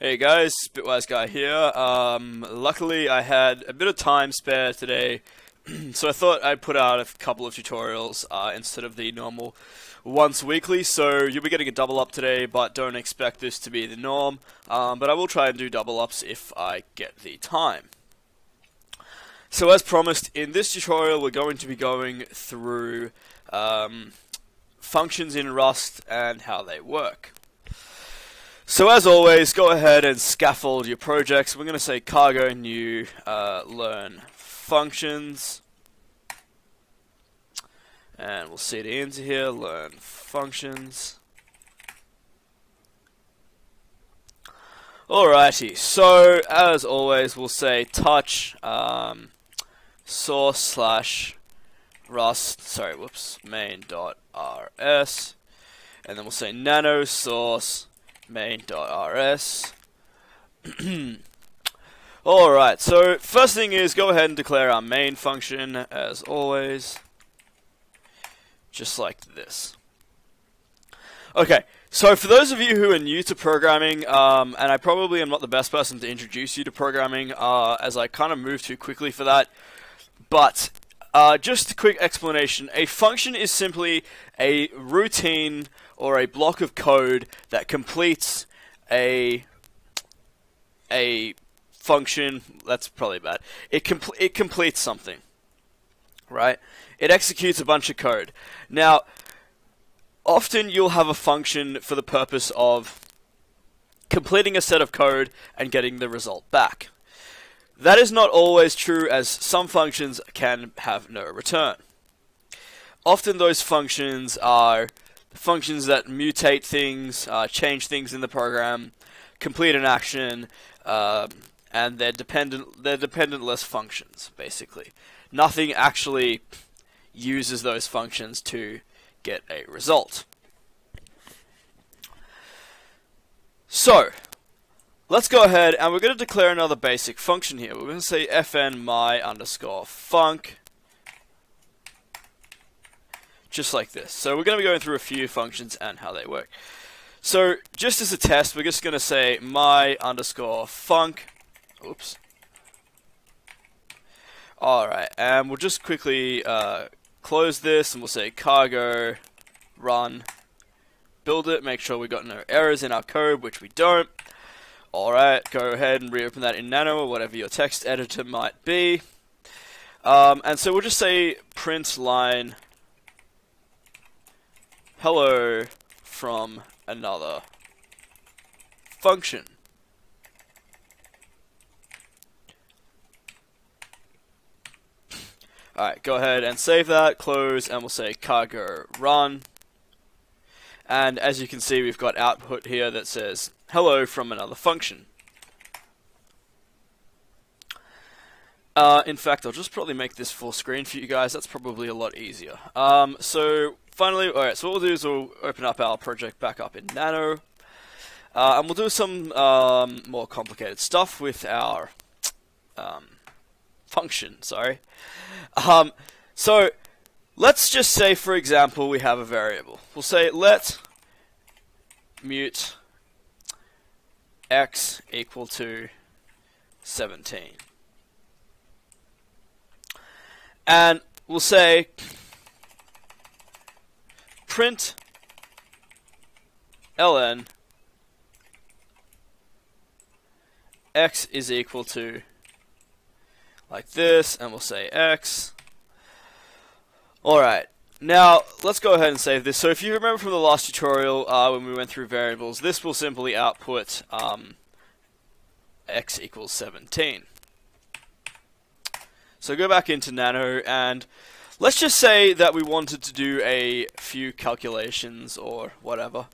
Hey guys, BitwiseGuy here. Luckily I had a bit of time spare today, so I thought I'd put out a couple of tutorials instead of the normal once weekly. So you'll be getting a double up today, but don't expect this to be the norm. But I will try and do double ups if I get the time. So as promised, in this tutorial we're going to be going through functions in Rust and how they work. So as always, go ahead and scaffold your projects. We're going to say cargo new learn functions, and we'll cd into here learn functions. Alrighty, so as always, we'll say touch source slash rust. Sorry, whoops, main.rs, and then we'll say nano source main.rs. Alright, so first thing is go ahead and declare our main function as always, just like this. Okay, so for those of you who are new to programming, and I probably am not the best person to introduce you to programming as I kind of move too quickly for that, but just a quick explanation. A function is simply a routine or a block of code that completes a function. That's probably bad. It completes something, right? It executes a bunch of code. Now, often you'll have a function for the purpose of completing a set of code and getting the result back. That is not always true, as some functions can have no return. Often those functions are functions that mutate things, change things in the program, complete an action, and they're dependentless functions, basically. Nothing actually uses those functions to get a result. So let's go ahead and we're going to declare another basic function here. We're going to say fn my underscore func, just like this. So we're going to be going through a few functions and how they work. So just as a test, we're just going to say my underscore func. Oops. Alright, and we'll just quickly close this and we'll say cargo run build it. Make sure we got no errors in our code, which we don't. Alright, go ahead and reopen that in Nano or whatever your text editor might be. And so we'll just say print line hello from another function. Alright, go ahead and save that, close, and we'll say cargo run. And as you can see, we've got output here that says hello from another function. In fact, I'll just probably make this full screen for you guys. That's probably a lot easier. So finally, alright, so what we'll do is we'll open up our project back up in Nano. And we'll do some more complicated stuff with our function, sorry. So let's just say, for example, we have a variable. We'll say let mute x equal to 17. And we'll say print ln x is equal to like this, and we'll say x. Alright, now let's go ahead and save this. So if you remember from the last tutorial when we went through variables, this will simply output x equals 17. So go back into Nano and let's just say that we wanted to do a few calculations or whatever.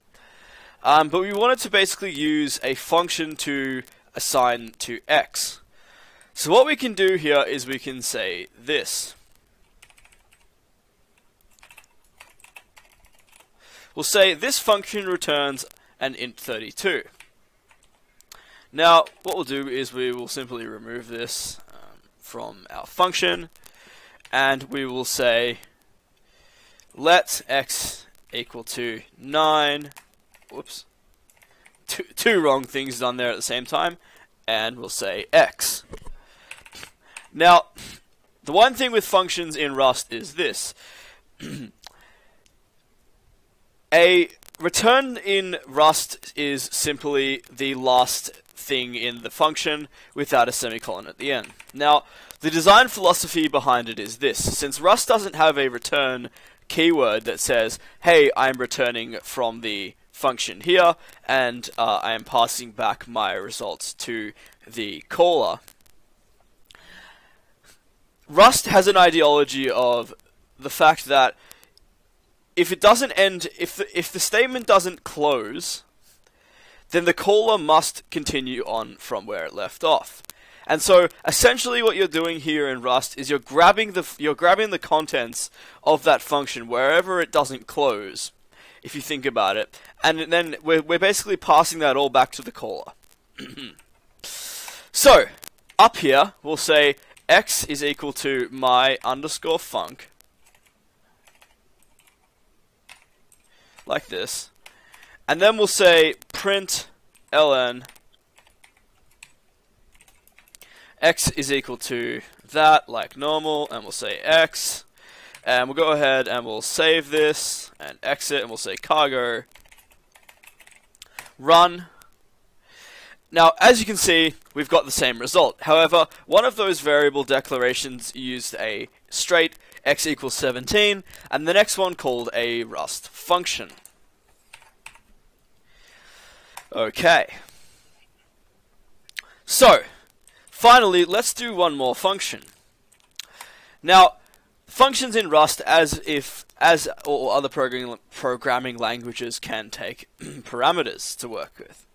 But we wanted to basically use a function to assign to x. So what we can do here is we can say this. We'll say this function returns an int 32. Now, what we'll do is we will simply remove this from our function, and we will say let x equal to 9, whoops, two wrong things done there at the same time, and we'll say X. Now, the one thing with functions in Rust is this. A return in Rust is simply the last thing in the function without a semicolon at the end. Now, the design philosophy behind it is this. Since Rust doesn't have a return keyword that says, hey, I'm returning from the function here, and I am passing back my results to the caller, Rust has an ideology of the fact that if it doesn't end, if the statement doesn't close, then the caller must continue on from where it left off. And so essentially what you're doing here in Rust is you're grabbing the contents of that function wherever it doesn't close, if you think about it, and then we're basically passing that all back to the caller. So up here we'll say x is equal to my underscore func, like this, and then we'll say print ln x is equal to that, like normal, and we'll say x, and we'll go ahead and we'll save this and exit, and we'll say cargo run. Now, as you can see, we've got the same result. However, one of those variable declarations used a straight x equals 17, and the next one called a Rust function. Okay. So, finally, let's do one more function. Now, functions in Rust, as all other programming languages, can take parameters to work with.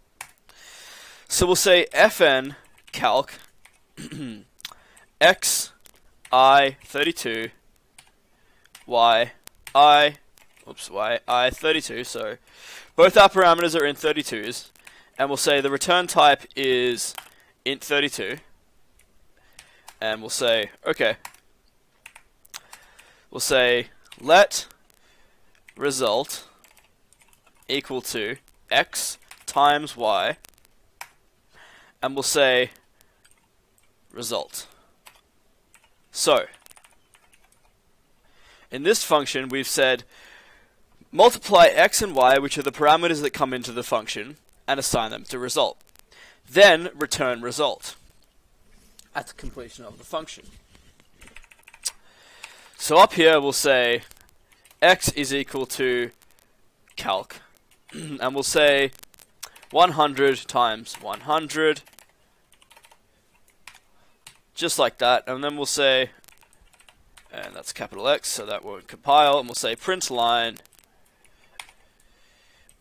So we'll say fn calc x I 32 y I, oops, y I 32. So both our parameters are in 32s, and we'll say the return type is int 32, and we'll say okay. We'll say let result equal to x times y. And we'll say result. So, in this function, we've said multiply x and y, which are the parameters that come into the function, and assign them to result. Then return result at the completion of the function. So up here, we'll say x is equal to calc, and we'll say 100 times 100. Just like that, and then we'll say, and that's capital X, so that won't compile, and we'll say print line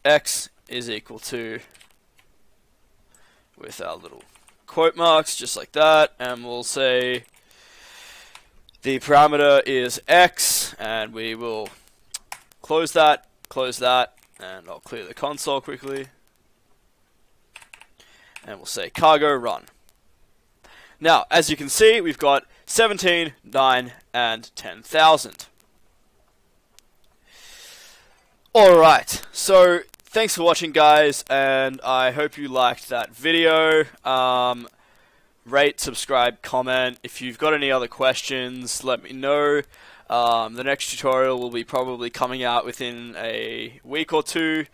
x is equal to, with our little quote marks, just like that, and we'll say the parameter is x, and we will close that, and I'll clear the console quickly, and we'll say cargo run. Now, as you can see, we've got 17, 9, and 10,000. Alright, so thanks for watching, guys, and I hope you liked that video. Rate, subscribe, comment. If you've got any other questions, let me know. The next tutorial will be probably coming out within a week or two.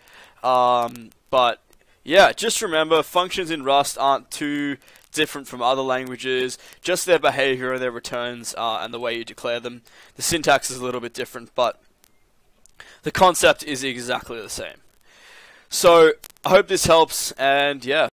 But yeah, just remember, functions in Rust aren't too different from other languages, just their behavior, their returns, and the way you declare them. The syntax is a little bit different, but the concept is exactly the same. So I hope this helps, and yeah.